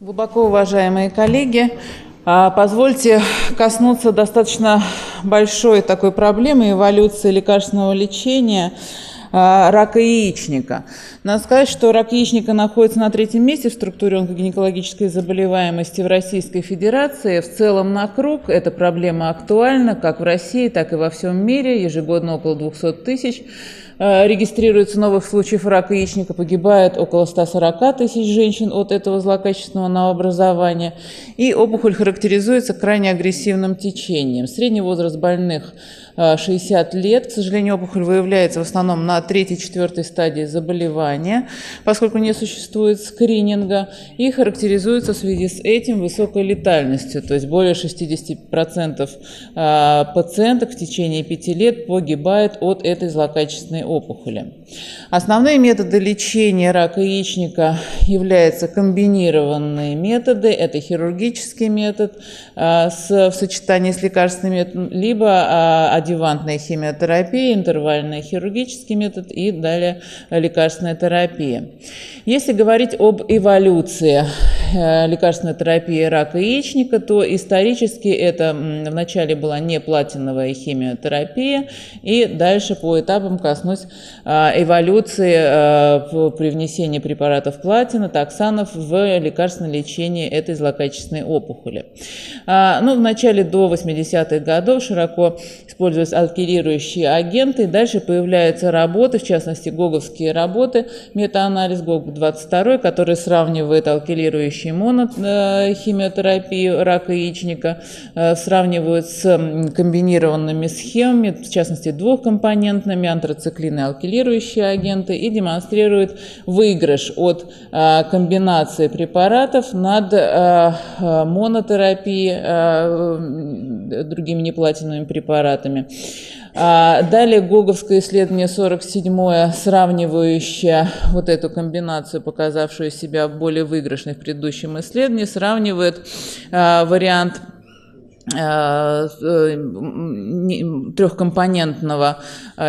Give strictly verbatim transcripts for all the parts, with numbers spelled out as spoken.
Глубоко уважаемые коллеги, позвольте коснуться достаточно большой такой проблемы эволюции лекарственного лечения рака яичника. Надо сказать, что рак яичника находится на третьем месте в структуре онкогинекологической заболеваемости в Российской Федерации. В целом на круг эта проблема актуальна как в России, так и во всем мире. Ежегодно около двухсот тысяч регистрируется новых случаев рака яичника, погибает около ста сорока тысяч женщин от этого злокачественного новообразования. И опухоль характеризуется крайне агрессивным течением. Средний возраст больных шестьдесят лет. К сожалению, опухоль выявляется в основном на третьей-четвёртой стадии заболевания, поскольку не существует скрининга, и характеризуется в связи с этим высокой летальностью. То есть более шестидесяти процентов пациентов в течение пяти лет погибает от этой злокачественной опухоли. Основные методы лечения рака яичника являются комбинированные методы. Это хирургический метод в сочетании с лекарственными, либо адъювантная химиотерапия, интервальный хирургический метод и далее лекарственная терапия. Если говорить об эволюции лекарственной терапии рака яичника, то исторически это вначале была неплатиновая химиотерапия, и дальше по этапам коснусь эволюции при внесении препаратов платина, токсанов в лекарственное лечение этой злокачественной опухоли. Ну, в начале до восьмидесятых годов широко используются алкилирующие агенты, и дальше появляются работы, в частности, гоговские работы, метаанализ гог двадцать два, который сравнивает алкилирующие монохимиотерапию рака яичника, сравнивают с комбинированными схемами, в частности, двухкомпонентными, антрациклины, алкилирующие агенты, и демонстрируют выигрыш от комбинации препаратов над монотерапией, другими неплатиновыми препаратами. Далее гоговское исследование сорок седьмое, сравнивающее вот эту комбинацию, показавшую себя более выигрышной в предыдущем исследовании, сравнивает а, вариант трехкомпонентного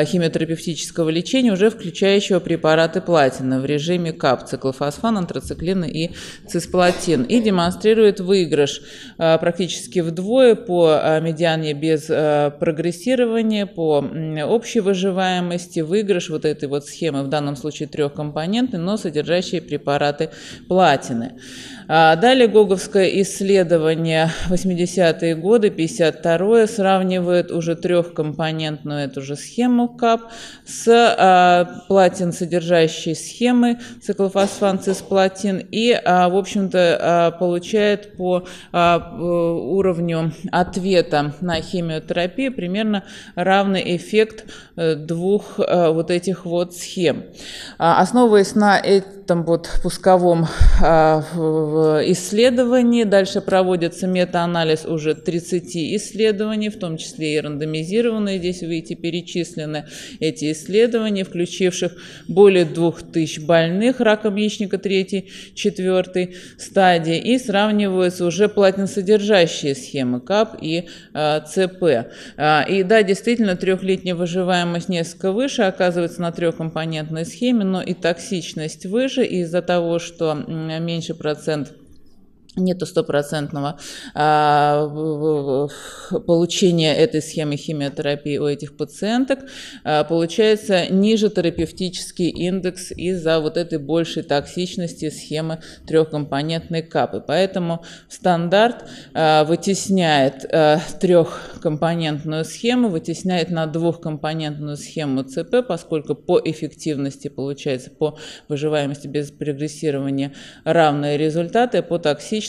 химиотерапевтического лечения, уже включающего препараты платина в режиме КАП, циклофосфан, антрациклины и цисплатин, и демонстрирует выигрыш практически вдвое по медиане без прогрессирования, по общей выживаемости, выигрыш вот этой вот схемы, в данном случае трехкомпонентной, но содержащей препараты платины. Далее гоговское исследование восьмидесятые годы, пятьдесят второе, сравнивает уже трехкомпонентную эту же схему КАП с а, платин содержащей схемы циклофосфан, цисплатин, и, а, в общем-то, а, получает по а, уровню ответа на химиотерапию примерно равный эффект двух а, вот этих вот схем. А, основываясь на этом вот пусковом а, исследовании, дальше проводится метаанализ уже тридцати исследований, в том числе и рандомизированные, здесь видите, перечислены эти исследования, включивших более двух тысяч больных раком яичника третьей-четвёртой стадии, и сравниваются уже платиносодержащие схемы КАП и э, ЦП. А, и да, действительно, трехлетняя выживаемость несколько выше, оказывается, на трехкомпонентной схеме, но и токсичность выше, из-за того, что меньше процент нету стопроцентного а, получения этой схемы химиотерапии у этих пациенток, а, получается ниже терапевтический индекс из-за вот этой большей токсичности схемы трехкомпонентной КАП. И поэтому стандарт а, вытесняет а, трехкомпонентную схему, вытесняет на двухкомпонентную схему ЦП, поскольку по эффективности, получается, по выживаемости без прогрессирования равные результаты, по токсичности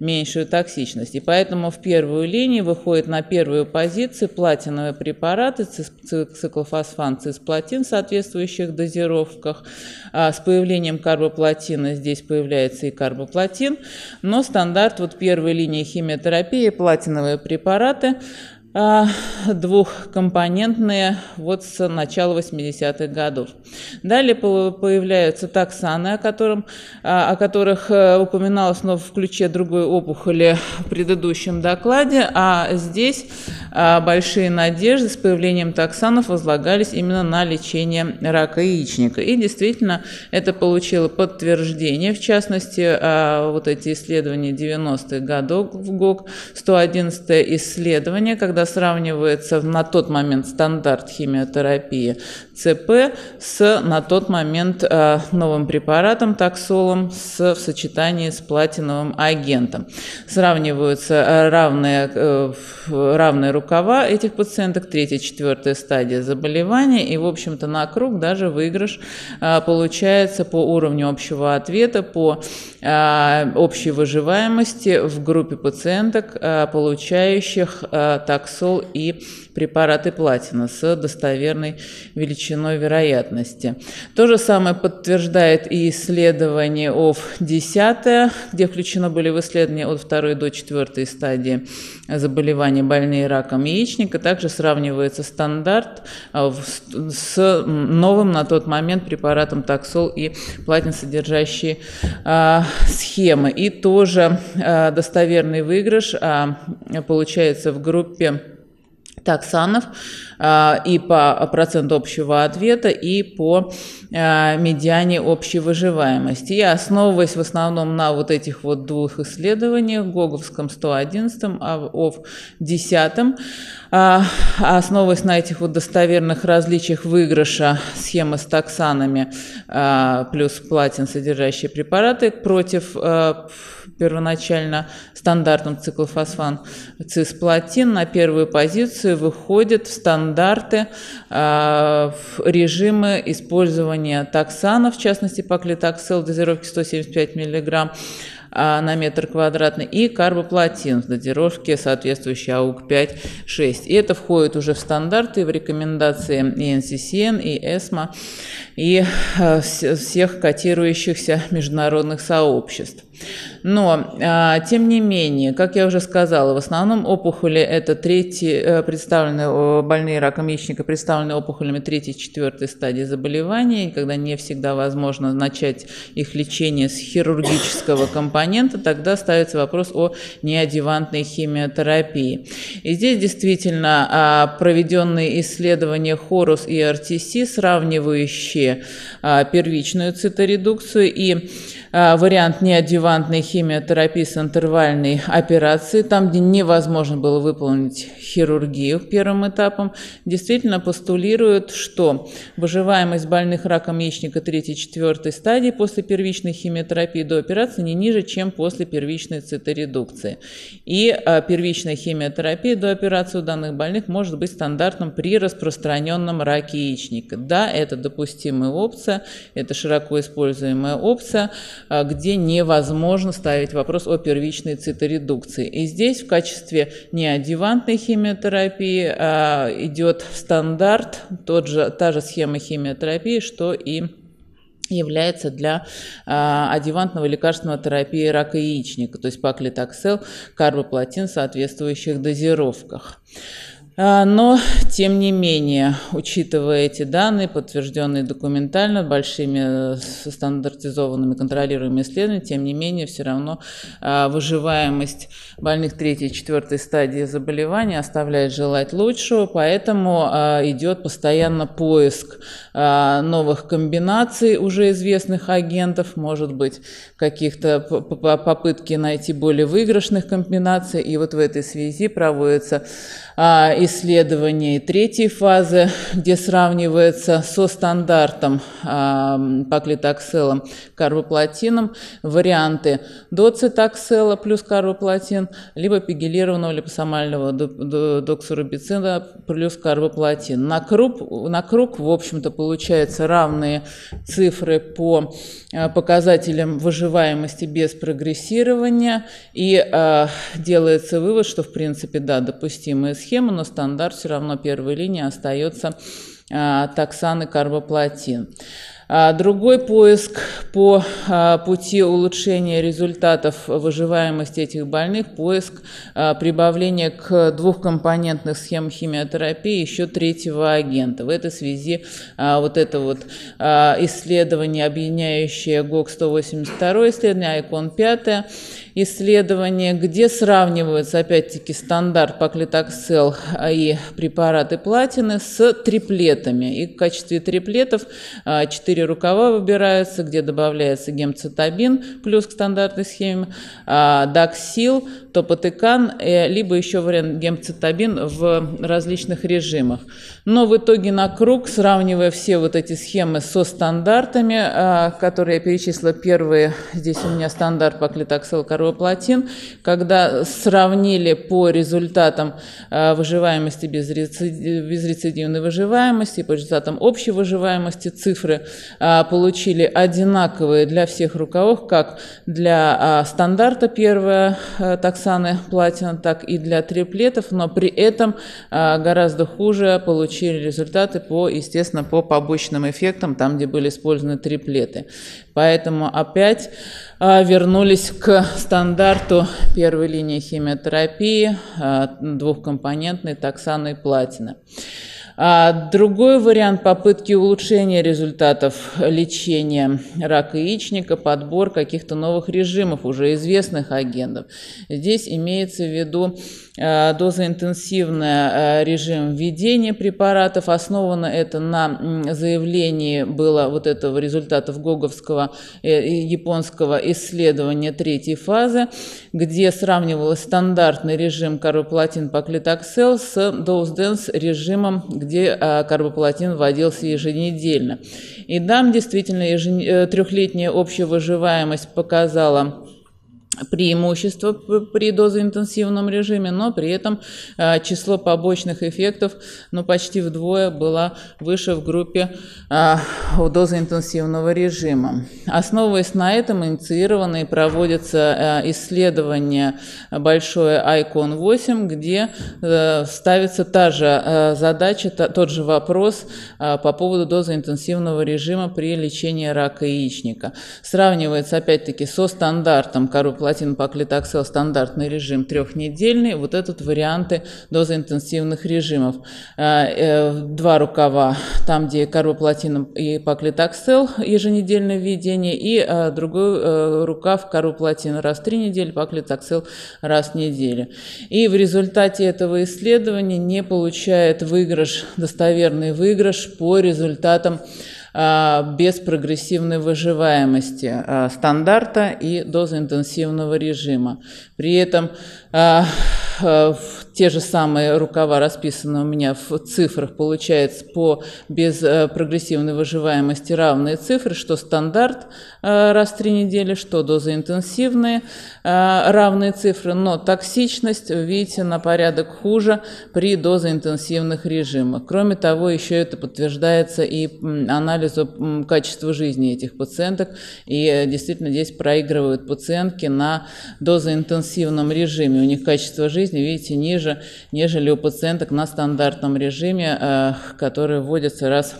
меньшую токсичность. И поэтому в первую линию выходят на первую позицию платиновые препараты, циклофосфан, цисплатин в соответствующих дозировках. С появлением карбоплатина здесь появляется и карбоплатин, но стандарт вот первой линии химиотерапии — платиновые препараты, двухкомпонентные, вот с начала восьмидесятых годов. Далее появляются токсаны, о, котором, о которых упоминалось, но в ключе другой опухоли в предыдущем докладе, а здесь большие надежды с появлением токсанов возлагались именно на лечение рака яичника. И действительно это получило подтверждение, в частности, вот эти исследования девяностых годов в джи о джи сто одиннадцать исследование, когда сравнивается на тот момент стандарт химиотерапии ЦП с на тот момент новым препаратом токсолом с, в сочетании с платиновым агентом. Сравниваются равные, равные рукава этих пациенток, третья-четвертая стадия заболевания, и, в общем-то, на круг даже выигрыш получается по уровню общего ответа, по общей выживаемости в группе пациенток, получающих токсол и препараты платина с достоверной величиной вероятности. То же самое подтверждает и исследование о в десять, где включено были в исследования от второй до четвертой стадии заболевания больные раком яичника. Также сравнивается стандарт с новым на тот момент препаратом токсол и платинсодержащие схемы. И тоже достоверный выигрыш получается в группе токсанов и по проценту общего ответа, и по медиане общей выживаемости. И основываясь в основном на вот этих вот двух исследованиях, гоговском сто одиннадцать, о в десять, основываясь на этих вот достоверных различиях выигрыша схемы с токсанами плюс платин, содержащие препараты, против первоначально стандартным циклофосфан цисплатин, на первую позицию выходит в стандарты э, в режимы использования токсанов, в частности паклитаксел в дозировке сто семьдесят пять миллиграмм на метр квадратный и карбоплатин в дозировке, соответствующей а у ка пять шесть. И это входит уже в стандарты, в рекомендации и эн си си эн, и эсма, и всех котирующихся международных сообществ. Но, тем не менее, как я уже сказала, в основном опухоли это третьи, представленные, больные раком яичника представлены опухолями третьей-четвёртой стадии заболевания, когда не всегда возможно начать их лечение с хирургического компонента, тогда ставится вопрос о неадъювантной химиотерапии. И здесь действительно проведенные исследования хорус и эр ти си, сравнивающие первичную циторедукцию и вариант неадъювантной химиотерапии с интервальной операцией, там, где невозможно было выполнить хирургию первым этапом, действительно постулируют, что выживаемость больных раком яичника третьей-четвёртой стадии после первичной химиотерапии до операции не ниже, чем после первичной циторедукции. И первичная химиотерапия до операции у данных больных может быть стандартным при распространенном раке яичника. Да, это допустимая опция, это широко используемая опция, где невозможно ставить вопрос о первичной циторедукции. И здесь в качестве неадъювантной химиотерапии а, идет в стандарт тот же, та же схема химиотерапии, что и является для а, адъювантного лекарственного терапии рака яичника, то есть паклитаксел, карбоплатин в соответствующих дозировках. Но, тем не менее, учитывая эти данные, подтвержденные документально, большими стандартизованными контролируемыми исследованиями, тем не менее, все равно выживаемость больных третьей-четвёртой стадии заболевания оставляет желать лучшего, поэтому идет постоянно поиск новых комбинаций уже известных агентов, может быть, каких-то попытки найти более выигрышных комбинаций, и вот в этой связи проводится исследований третьей фазы, где сравнивается со стандартом э, паклитакселом карбоплатином варианты доцитаксела плюс карбоплатин, либо пегилированного липосомального доксорубицида плюс карбоплатин. На круг, на круг, в общем-то, получаются равные цифры по э, показателям выживаемости без прогрессирования, и э, делается вывод, что, в принципе, да, допустимая схема, но стандарт все равно первой линии остается а, токсан и карбоплатин. Другой поиск по пути улучшения результатов выживаемости этих больных, поиск прибавления к двухкомпонентных схем химиотерапии еще третьего агента. В этой связи вот это вот исследование, объединяющее джи о джи сто восемьдесят два исследование, айкон пять исследования, где сравниваются, опять-таки, стандарт паклитаксел и препараты платины с триплетами. И в качестве триплетов четыре рукава выбираются, где добавляется гемцитабин плюс к стандартной схеме, доксил, топотекан, либо еще вариант гемцитабин в различных режимах. Но в итоге на круг, сравнивая все вот эти схемы со стандартами, которые я перечислила первые, здесь у меня стандарт паклитаксел, карбоплатин, когда сравнили по результатам выживаемости без рецидивной выживаемости, по результатам общей выживаемости, цифры получили одинаковые для всех рукавов, как для стандарта первого таксаны платина, так и для триплетов, но при этом гораздо хуже получили результаты по, естественно, по побочным эффектам, там, где были использованы триплеты. Поэтому опять вернулись к стандарту первой линии химиотерапии двухкомпонентной токсаны платины. Другой вариант попытки улучшения результатов лечения рака яичника – подбор каких-то новых режимов, уже известных агентов. Здесь имеется в виду дозоинтенсивный режим введения препаратов. Основано это на заявлении было вот этого результатов гоговского японского исследования третьей фазы, где сравнивалось стандартный режим карбоплатин-паклитаксел с доузденс режимом, где карбоплатин вводился еженедельно. И там действительно ежен... трехлетняя общая выживаемость показала преимущество при дозоинтенсивном режиме, но при этом число побочных эффектов ну, почти вдвое было выше в группе а, дозоинтенсивного режима. Основываясь на этом, инициированы и проводятся исследования большое айкон восемь, где а, ставится та же а, задача, та, тот же вопрос а, по поводу дозоинтенсивного режима при лечении рака яичника. Сравнивается опять-таки со стандартом карбоплатин паклитаксел, стандартный режим трехнедельный, вот этот варианты дозоинтенсивных режимов. Два рукава, там где карбоплатин и паклитаксел еженедельное введение, и другой рукав карбоплатин раз в три недели, паклитаксел раз в неделю. И в результате этого исследования не получает выигрыш, достоверный выигрыш по результатам без прогрессивной выживаемости стандарта и дозоинтенсивного режима. При этом те же самые рукава расписаны у меня в цифрах, получается по без прогрессивной выживаемости равные цифры, что стандарт раз в три недели, что дозоинтенсивные равные цифры, но токсичность, видите, на порядок хуже при дозоинтенсивных режимах. Кроме того, еще это подтверждается и анализ качества жизни этих пациенток, и действительно здесь проигрывают пациентки на дозоинтенсивном режиме. У них качество жизни, видите, ниже, нежели у пациенток на стандартном режиме, который вводится раз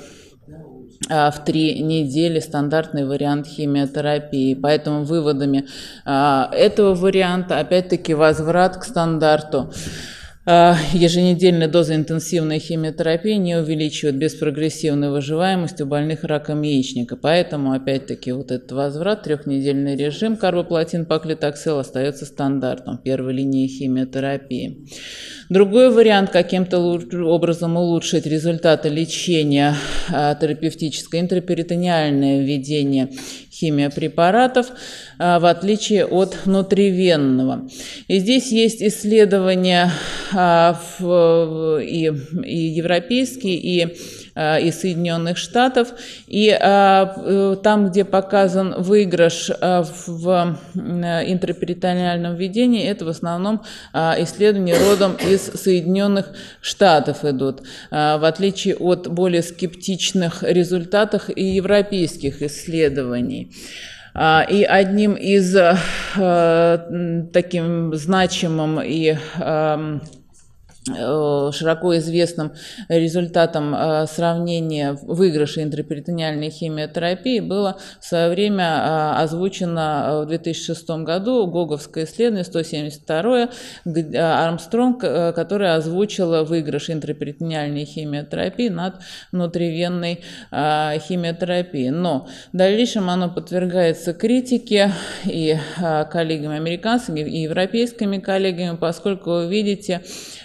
в три недели, стандартный вариант химиотерапии. Поэтому выводами этого варианта опять-таки возврат к стандарту. Еженедельная доза интенсивной химиотерапии не увеличивает беспрогрессивную выживаемость у больных раком яичника. Поэтому, опять-таки, вот этот возврат, трехнедельный режим карбоплатин-паклитаксел остается стандартом первой линии химиотерапии. Другой вариант каким-то образом улучшить результаты лечения терапевтическое интраперитониальное введение химиопрепаратов, в отличие от внутривенного. И здесь есть исследования и, и европейские, и и Соединенных Штатов, и а, там, где показан выигрыш а, в интраперитониальном введении, это в основном а, исследования родом из Соединенных Штатов идут, а, в отличие от более скептичных результатов и европейских исследований. И одним из а, таким значимым и а, широко известным результатом сравнения выигрыша интраперитониальной химиотерапии было в свое время озвучено в две тысячи шестом году гоговское исследование сто семьдесят второе Армстронг, которое озвучило выигрыш интраперитониальной химиотерапии над внутривенной химиотерапией. Но в дальнейшем оно подвергается критике и коллегами американцами, и европейскими коллегами, поскольку вы видите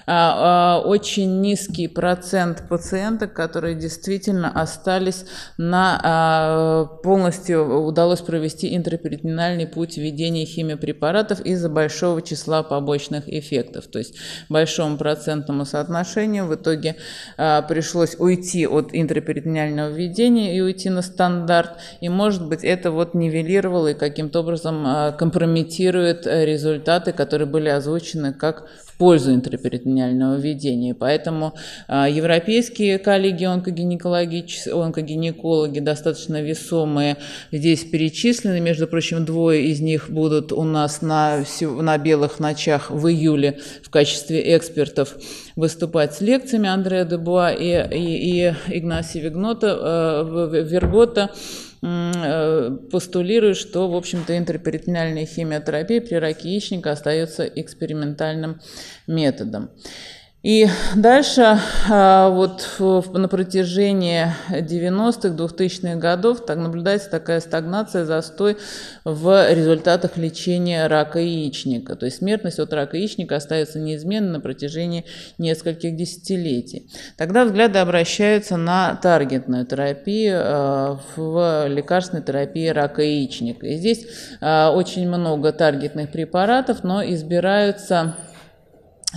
очень низкий процент пациенток, которые действительно остались на полностью удалось провести интраперитонеальный путь введения химиопрепаратов из-за большого числа побочных эффектов. То есть большому процентному соотношению в итоге пришлось уйти от интраперитонеального введения и уйти на стандарт. И, может быть, это вот нивелировало и каким-то образом компрометирует результаты, которые были озвучены как в пользу интраперитонеального введения. Поэтому э, европейские коллеги онкогинекологи достаточно весомые здесь перечислены. Между прочим, двое из них будут у нас на, на белых ночах в июле в качестве экспертов выступать с лекциями Андрея Дебуа и, и, и Игнасия Вергота, э, Вергота э, постулирует, что, в общем-то, интраперитонеальная химиотерапия при раке яичника остается экспериментальным методом. И дальше вот на протяжении девяностых, двухтысячных годов так наблюдается такая стагнация, застой в результатах лечения рака яичника. То есть смертность от рака яичника остается неизменной на протяжении нескольких десятилетий. Тогда взгляды обращаются на таргетную терапию в лекарственной терапии рака яичника. И здесь очень много таргетных препаратов, но избираются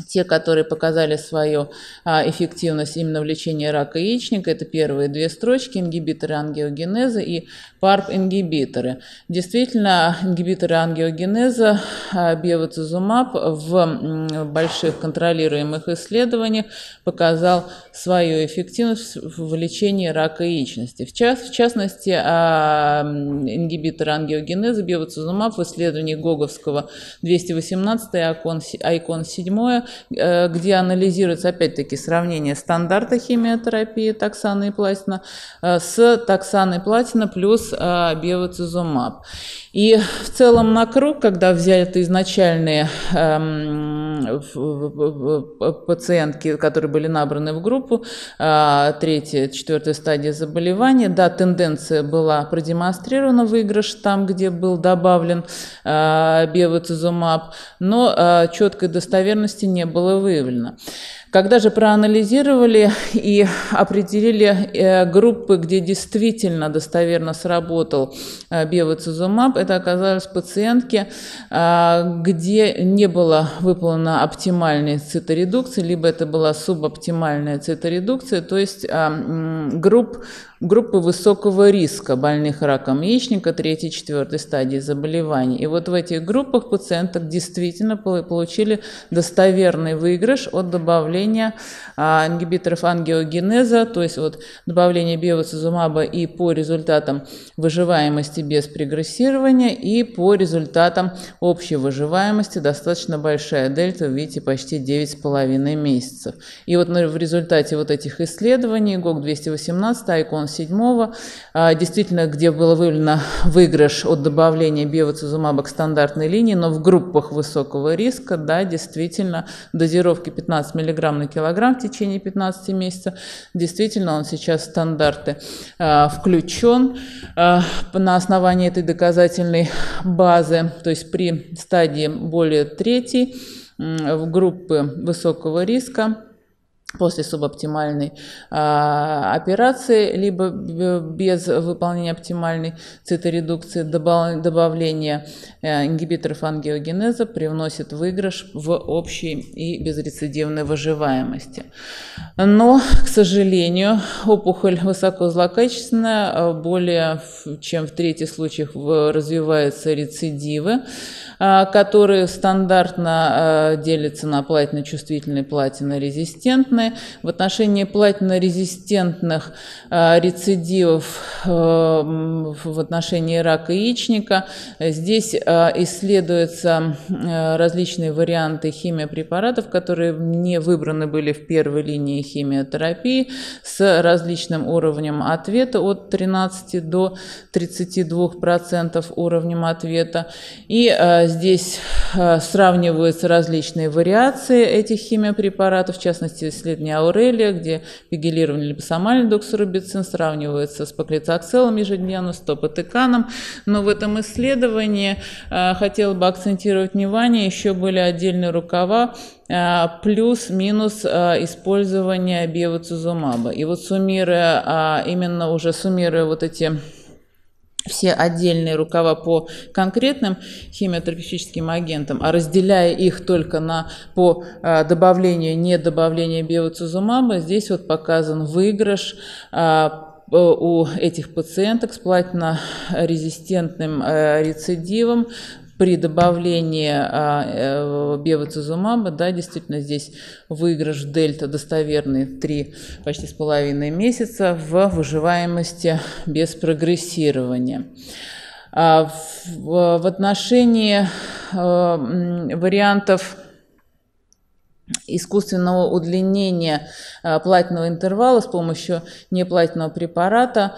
те, которые показали свою а, эффективность именно в лечении рака яичника. Это первые две строчки – ингибиторы ангиогенеза и парп-ингибиторы. Действительно, ингибиторы ангиогенеза, а, бевацизумаб, в м, больших контролируемых исследованиях показал свою эффективность в лечении рака яичности. В, час, в частности, а, ингибиторы ангиогенеза, бевацизумаб в исследовании гоговского двести восемнадцать и айкон семь, где анализируется опять-таки сравнение стандарта химиотерапии токсана и платина с токсаной платина плюс бевацизумаб. И в целом на круг, когда взяты изначальные пациентки, которые были набраны в группу, третья, четвертая стадия заболевания, да, тенденция была продемонстрирована, выигрыш там, где был добавлен бевацизумаб, но четкой достоверности не было выявлено. Когда же проанализировали и определили группы, где действительно достоверно сработал бевацизумаб, это оказались пациентки, где не было выполнена оптимальная циторедукция, либо это была субоптимальная циторедукция, то есть групп, группы высокого риска больных раком яичника третьей-четвёртой стадии заболеваний. И вот в этих группах пациенток действительно получили достоверный выигрыш от добавления ингибиторов ангиогенеза, то есть вот добавление бевацизумаба и по результатам выживаемости без прегрессирования, и по результатам общей выживаемости достаточно большая дельта, вы видите, почти девять с половиной месяцев. И вот в результате вот этих исследований гог двести восемнадцать, айкон семь, действительно, где было выявлено выигрыш от добавления бевацизумаба к стандартной линии, но в группах высокого риска, да, действительно, дозировки пятнадцать миллиграмм на килограмм в течение пятнадцати месяцев. Действительно, он сейчас в стандарты э, включен э, на основании этой доказательной базы, то есть при стадии более третьей э, в группы высокого риска после субоптимальной а, операции, либо без выполнения оптимальной циторедукции, добавление а, ингибиторов ангиогенеза привносит выигрыш в общей и безрецидивной выживаемости. Но, к сожалению, опухоль высоко злокачественная, более чем в трети случаях развиваются рецидивы, а, которые стандартно а, делятся на платиночувствительные, платинорезистентные. данные. В отношении платинорезистентных э, рецидивов э, в отношении рака яичника здесь э, исследуются э, различные варианты химиопрепаратов, которые не выбраны были в первой линии химиотерапии с различным уровнем ответа от тринадцати до тридцати двух процентов уровнем ответа. И э, здесь э, сравниваются различные вариации этих химиопрепаратов, в частности исследование Aurelia, где пегилированный липосомальный доксорубицин сравнивается с паклитакселом ежедневно, с топотеканом. Но в этом исследовании э, хотела бы акцентировать внимание, еще были отдельные рукава, плюс-минус использование бевацизумаба. И вот суммируя, именно уже суммируя вот эти все отдельные рукава по конкретным химиотерапевтическим агентам, а разделяя их только на, по добавлению, не добавлению бевацизумаба, здесь вот показан выигрыш у этих пациенток с платинорезистентным рецидивом при добавлении э, э, бевацизумаба. Да, действительно, здесь выигрыш дельта достоверный три, почти с половиной месяца в выживаемости без прогрессирования. А в, в отношении э, вариантов искусственного удлинения платинового интервала с помощью неплатинового препарата.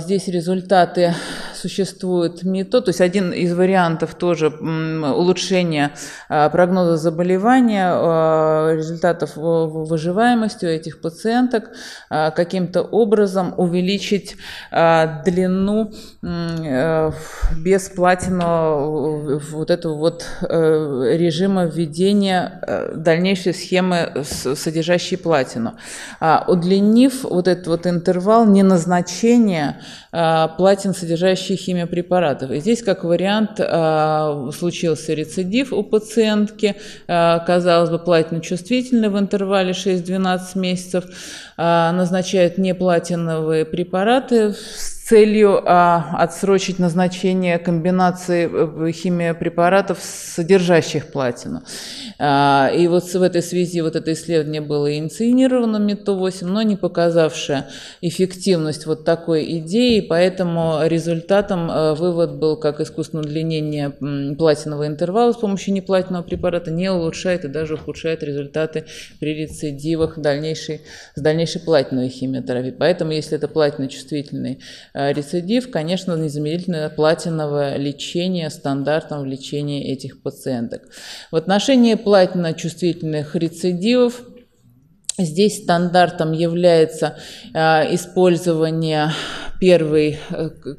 Здесь результаты существуют метод, то есть один из вариантов тоже улучшения прогноза заболевания, результатов выживаемости у этих пациенток, каким-то образом увеличить длину без платинового вот этого вот режима введения дальнейшие схемы, содержащие платину, удлинив вот этот вот интервал неназначения платин, содержащих химиопрепаратов. И здесь, как вариант, случился рецидив у пациентки, казалось бы, платиночувствительной в интервале шесть-двенадцать месяцев, назначают неплатиновые препараты с целью отсрочить назначение комбинации химиопрепаратов, содержащих платину. И вот в этой связи вот это исследование было инициировано МЕТО восемь, но не показавшее эффективность вот такой идеи, поэтому результатом вывод был, как искусственное удлинение платинового интервала с помощью неплатинового препарата не улучшает и даже ухудшает результаты при рецидивах дальнейшей, с дальнейшей платиновой химиотерапии. Поэтому, если это платиночувствительный рецидив, конечно, незамедлительно платиновое лечение стандартом в лечении этих пациенток. В отношении платиночувствительных рецидивов здесь стандартом является использование первой,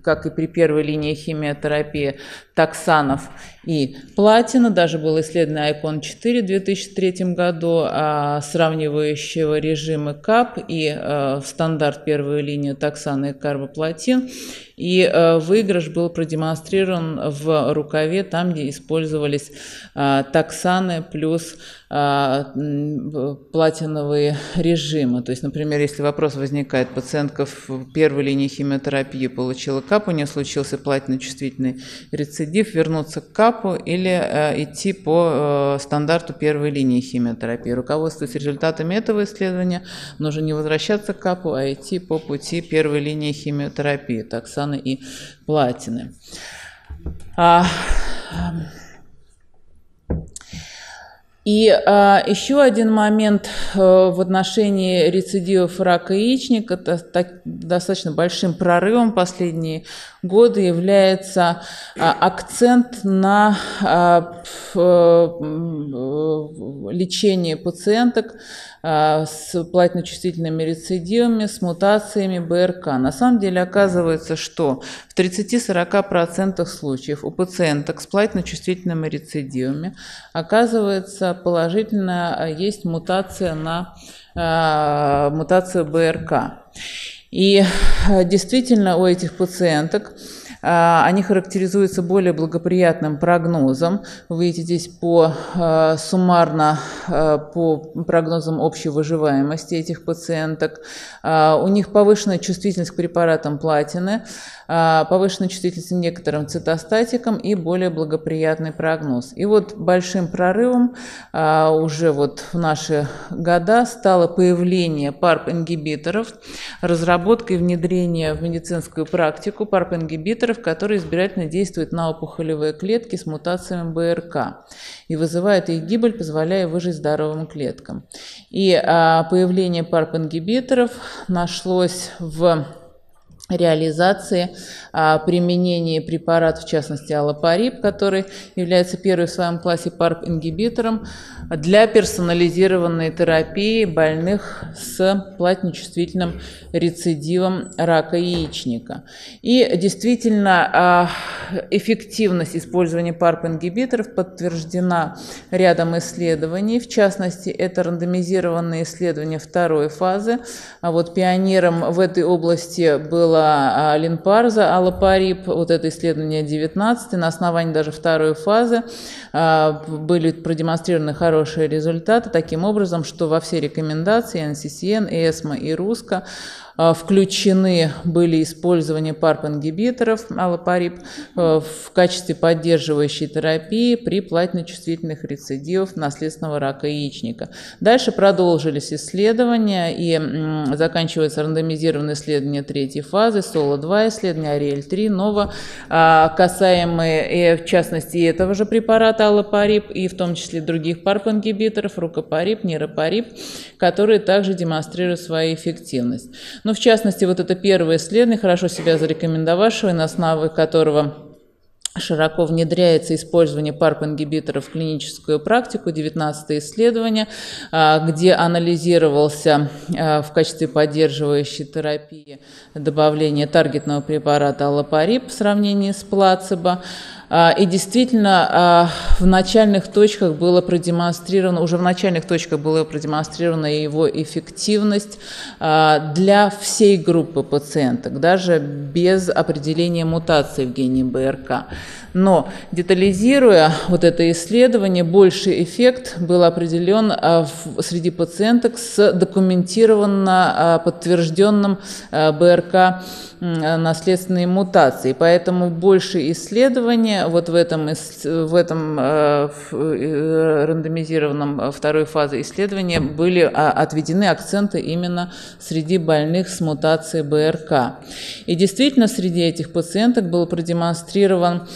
как и при первой линии химиотерапии, токсанов и платина. Даже было исследовано айкон четыре в две тысячи третьем году, сравнивающего режимы КАП и в стандарт первую линию токсана и карбоплатин. И выигрыш был продемонстрирован в рукаве, там, где использовались токсаны плюс платиновые режимы. То есть, например, если вопрос возникает, пациентка в первой линии химиотерапии получила КАП, у нее случился платиночувствительный рецидив, вернуться к КАПу или идти по стандарту первой линии химиотерапии. Руководствуясь результатами этого исследования, нужно не возвращаться к КАПу, а идти по пути первой линии химиотерапии, токсана и платины. А, и а, еще один момент а, в отношении рецидивов рака яичника, это так, достаточно большим прорывом последние годы является а, акцент на а, а, лечение пациенток с платиночувствительными рецидивами, с мутациями БРК. На самом деле оказывается, что в тридцати-сорока процентах случаев у пациенток с платиночувствительными рецидивами оказывается положительно есть мутация на э, мутацию БРК. И действительно у этих пациенток Они характеризуются более благоприятным прогнозом. Вы видите здесь по, суммарно по прогнозам общей выживаемости этих пациенток. У них повышенная чувствительность к препаратам платины, повышенная чувствительность к некоторым цитостатикам и более благоприятный прогноз. И вот большим прорывом уже вот в наши года стало появление парп-ингибиторов, разработка и внедрение в медицинскую практику парп-ингибиторов, которые избирательно действуют на опухолевые клетки с мутациями БРК и вызывают их гибель, позволяя выжить здоровым клеткам. И появление парп-ингибиторов нашлось в реализации, применения препаратов, в частности олапариб, который является первым в своем классе парп-ингибитором для персонализированной терапии больных с платиночувствительным рецидивом рака яичника. И действительно, эффективность использования парп-ингибиторов подтверждена рядом исследований. В частности, это рандомизированные исследования второй фазы. А вот пионером в этой области было Линпарза, олапариб, вот это исследование девятнадцать, на основании даже второй фазы были продемонстрированы хорошие результаты, таким образом, что во все рекомендации эн си си эн, и эсма и русско включены были использование парп-ингибиторов олапариб в качестве поддерживающей терапии при платиночувствительных рецидивах наследственного рака яичника. Дальше продолжились исследования и заканчивается рандомизированное исследование третьей фазы, соло два исследования, ариэль три, ново, касаемые в частности этого же препарата олапариб и в том числе других парп-ингибиторов, рукапариб, нирапариб, которые также демонстрируют свою эффективность. Ну, в частности, вот это первое исследование, хорошо себя зарекомендовавшего, на основе которого широко внедряется использование парп-ингибиторов в клиническую практику, девятнадцатое исследование, где анализировался в качестве поддерживающей терапии добавление таргетного препарата олапариб в сравнении с плацебо. И действительно, в начальных точках было продемонстрировано, уже в начальных точках была продемонстрирована его эффективность для всей группы пациенток, даже без определения мутации в гене БРК. Но детализируя вот это исследование, больший эффект был определен среди пациенток с документированно подтвержденным БРК наследственной мутацией. Поэтому больше исследования вот в этом, в этом рандомизированном второй фазе исследования были отведены акценты именно среди больных с мутацией БРК. И действительно, среди этих пациенток был продемонстрирован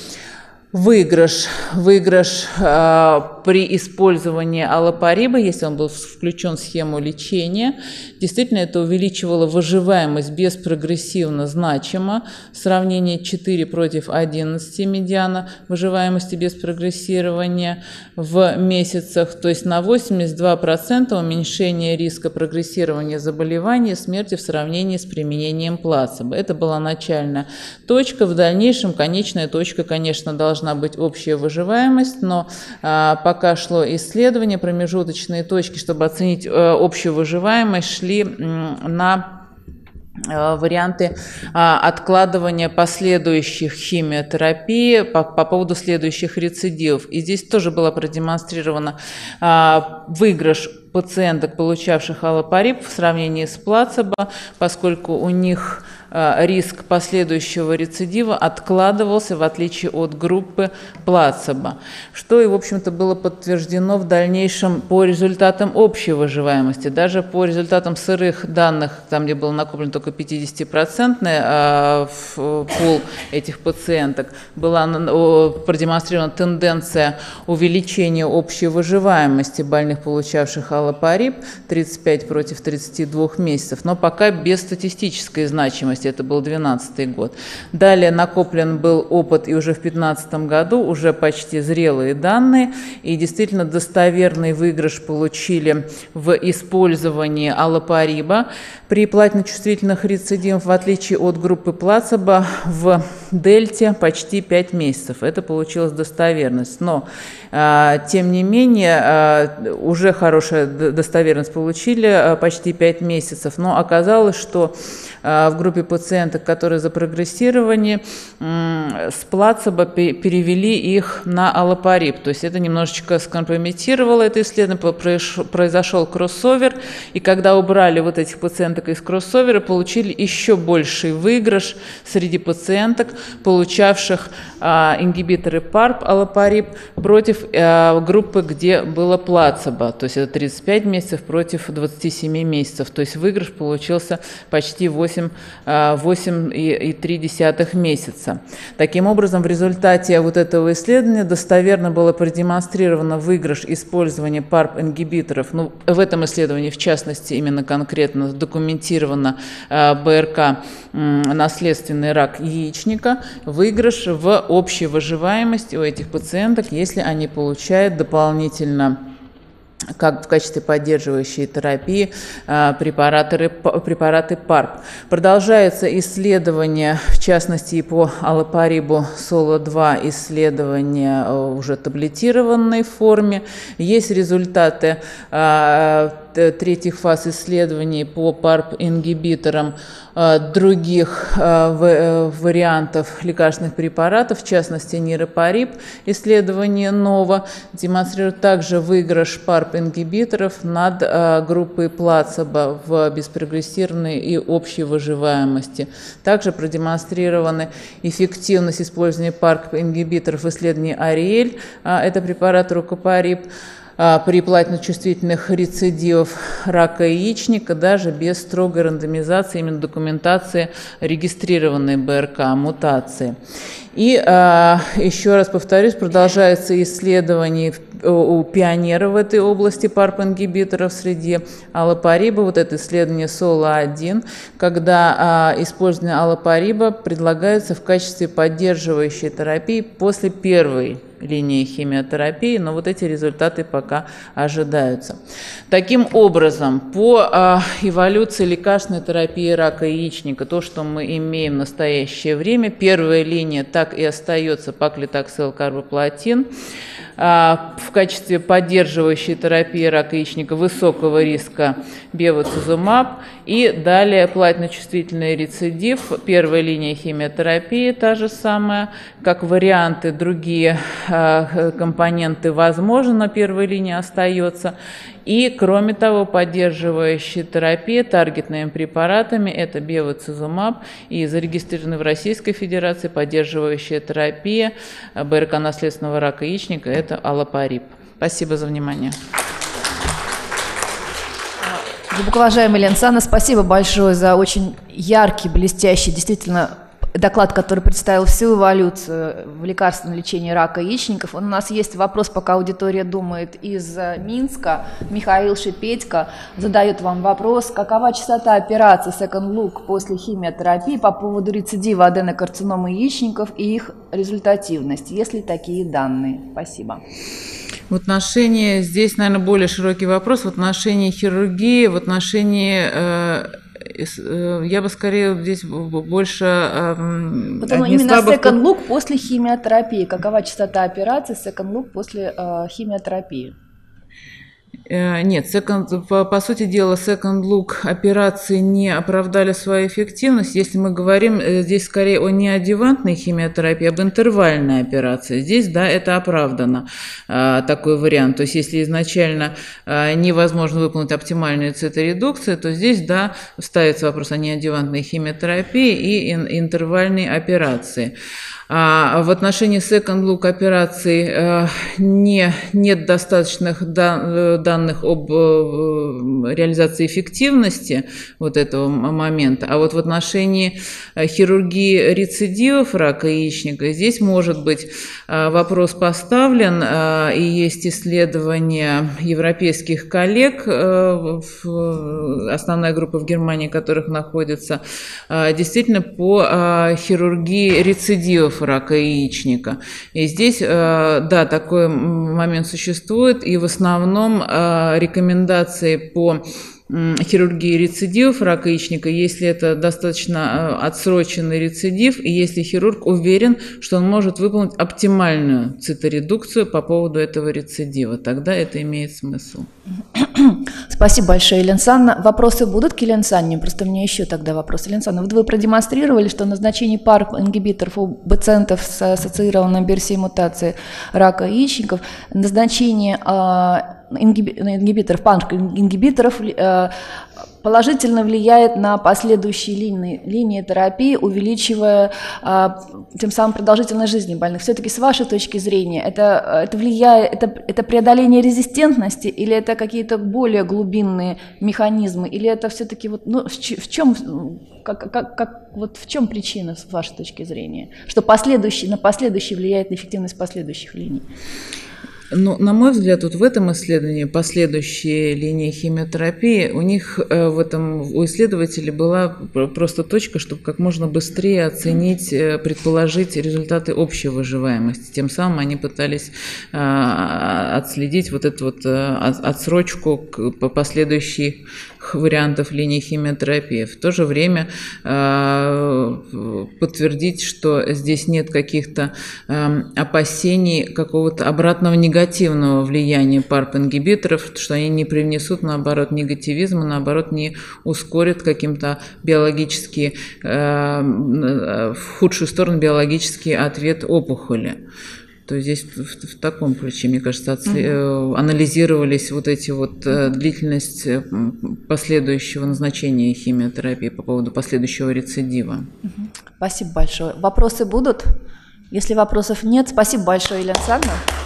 выигрыш, выигрыш э, при использовании олапариба, если он был включен в схему лечения. Действительно, это увеличивало выживаемость беспрогрессивно значимо. В сравнении четыре против одиннадцати медиана выживаемости без прогрессирования в месяцах, то есть на восемьдесят два процента уменьшение риска прогрессирования заболевания и смерти в сравнении с применением плацебо. Это была начальная точка. В дальнейшем конечная точка, конечно, должна быть общая выживаемость, но а, пока шло исследование, промежуточные точки, чтобы оценить а, общую выживаемость, шли м, на варианты откладывания последующих химиотерапии по, по поводу следующих рецидивов. И здесь тоже было продемонстрировано а, выигрыш пациенток, получавших олапариб в сравнении с плацебо, поскольку у них риск последующего рецидива откладывался, в отличие от группы плацебо, что и, в общем-то, было подтверждено в дальнейшем по результатам общей выживаемости. Даже по результатам сырых данных, там, где был накоплен только пятидесятипроцентный пул этих пациенток, была продемонстрирована тенденция увеличения общей выживаемости больных, получавших олапариб, тридцать пять против тридцати двух месяцев, но пока без статистической значимости. Это был двенадцатый год. Далее накоплен был опыт, и уже в пятнадцатом году уже почти зрелые данные, и действительно достоверный выигрыш получили в использовании олапариба при платиночувствительных рецидивах, в отличие от группы плацебо в дельте почти пять месяцев. Это получилась достоверность. Но, э, тем не менее, э, уже хорошая достоверность получили, э, почти пять месяцев. Но оказалось, что э, в группе пациенток, которые за прогрессирование, э, с плацебо перевели их на олапариб. То есть это немножечко скомпрометировало это исследование. Произошел кроссовер. И когда убрали вот этих пациенток из кроссовера, получили еще больший выигрыш среди пациенток, получавших а, ингибиторы ПАРП, олапариб, против а, группы, где было плацебо, то есть это тридцать пять месяцев против двадцати семи месяцев, то есть выигрыш получился почти восемь целых три десятых месяца. Таким образом, в результате вот этого исследования достоверно было продемонстрировано выигрыш использования ПАРП-ингибиторов, ну, в этом исследовании, в частности, именно конкретно документировано а, БРК, наследственный рак яичника, выигрыш в общей выживаемости у этих пациенток, если они получают дополнительно, как в качестве поддерживающей терапии, препараты, препараты ПАРП. Продолжается исследование, в частности, и по олапарибу соло два, исследование уже таблетированной форме. Есть результаты третьих фаз исследований по ПАРП-ингибиторам других вариантов лекарственных препаратов, в частности, нирапариб. Исследование ново демонстрирует также выигрыш ПАРП-ингибиторов над группой плацебо в беспрогрессированной и общей выживаемости. Также продемонстрированы эффективность использования ПАРП-ингибиторов в исследовании ариэль, это препарат рукапариб, при платиночувствительных рецидивов рака яичника, даже без строгой рандомизации, именно документации регистрированной БРК-мутации. И еще раз повторюсь, продолжается исследование у пионеров в этой области ПАРП-ингибиторов среди олапариба. Вот это исследование соло один, когда использование олапариба предлагается в качестве поддерживающей терапии после первой линии химиотерапии, но вот эти результаты пока ожидаются. Таким образом, по эволюции лекарственной терапии рака яичника, то, что мы имеем в настоящее время, первая линия так и остается паклитаксел, карбоплатин. В качестве поддерживающей терапии рака яичника высокого риска бевацизумаб, и далее платиночувствительный рецидив, первая линия химиотерапии та же самая, как варианты другие компоненты возможно, на первой линии остается. И, кроме того, поддерживающая терапия таргетными препаратами – это бевацизумаб и зарегистрированная в Российской Федерации поддерживающая терапия БРК наследственного рака яичника – это олапариб. Спасибо за внимание. Глубоковажаемая Елена Александровна, спасибо большое за очень яркий, блестящий, действительно, доклад, который представил всю эволюцию в лекарственном лечении рака яичников. У нас есть вопрос, пока аудитория думает, из Минска. Михаил Шипетько задает вам вопрос. Какова частота операций Second Look после химиотерапии по поводу рецидива аденокарциномы яичников и их результативность? Есть ли такие данные? Спасибо. В отношении, здесь, наверное, более широкий вопрос, в отношении хирургии, в отношении... Э, я бы скорее здесь больше... Э, Потому именно слабых... Second Look после химиотерапии. Какова частота операций Second Look после э, химиотерапии? Нет, second, по, по сути дела, Second Look операции не оправдали свою эффективность. Если мы говорим здесь скорее о неадъювантной химиотерапии, об интервальной операции, здесь, да, это оправдано, такой вариант. То есть, если изначально невозможно выполнить оптимальную циторедукцию, то здесь, да, ставится вопрос о неадъювантной химиотерапии и интервальной операции. В отношении Second Look операций не, нет достаточных данных об реализации эффективности вот этого момента, а вот в отношении хирургии рецидивов рака яичника здесь может быть вопрос поставлен, и есть исследования европейских коллег, основная группа в Германии, которых находится, действительно по хирургии рецидивов рака яичника. И здесь, да, такой момент существует, и в основном рекомендации по хирургии рецидивов рака яичника, если это достаточно отсроченный рецидив, и если хирург уверен, что он может выполнить оптимальную циторедукцию по поводу этого рецидива, тогда это имеет смысл. Спасибо большое, Елена Александровна. Вопросы будут к Елене Александровне? Просто у меня еще тогда вопрос. Елена Александровна, вот вы продемонстрировали, что назначение пэ а эр пэ-ингибиторов у пациентов с ассоциированной берсией мутацией рака яичников, назначение ингибиторов, пэ а эр пэ-ингибиторов положительно влияет на последующие линии, линии терапии, увеличивая тем самым продолжительность жизни больных. Все-таки с вашей точки зрения, это, это влияет, это, это преодоление резистентности, или это какие-то более глубинные механизмы, или это все-таки вот, ну, в чем, как, как, как, вот в чем причина с вашей точки зрения, что последующие, на последующие влияет на эффективность последующих линий? Ну, на мой взгляд, вот в этом исследовании последующие линии химиотерапии, у них в этом, у исследователей была просто точка, чтобы как можно быстрее оценить, предположить результаты общей выживаемости. Тем самым они пытались отследить вот эту вот отсрочку последующих вариантов линии химиотерапии. В то же время подтвердить, что здесь нет каких-то опасений какого-то обратного негатива, негативного влияния пэ а эр пэ-ингибиторов, что они не привнесут, наоборот, негативизма, наоборот, не ускорят каким-то биологически, э, в худшую сторону биологический ответ опухоли. То есть здесь в, в таком ключе, мне кажется, отсле... mm-hmm. анализировались вот эти вот э, длительность последующего назначения химиотерапии по поводу последующего рецидива. Mm-hmm. Спасибо большое. Вопросы будут? Если вопросов нет, спасибо большое, Елена Александровна.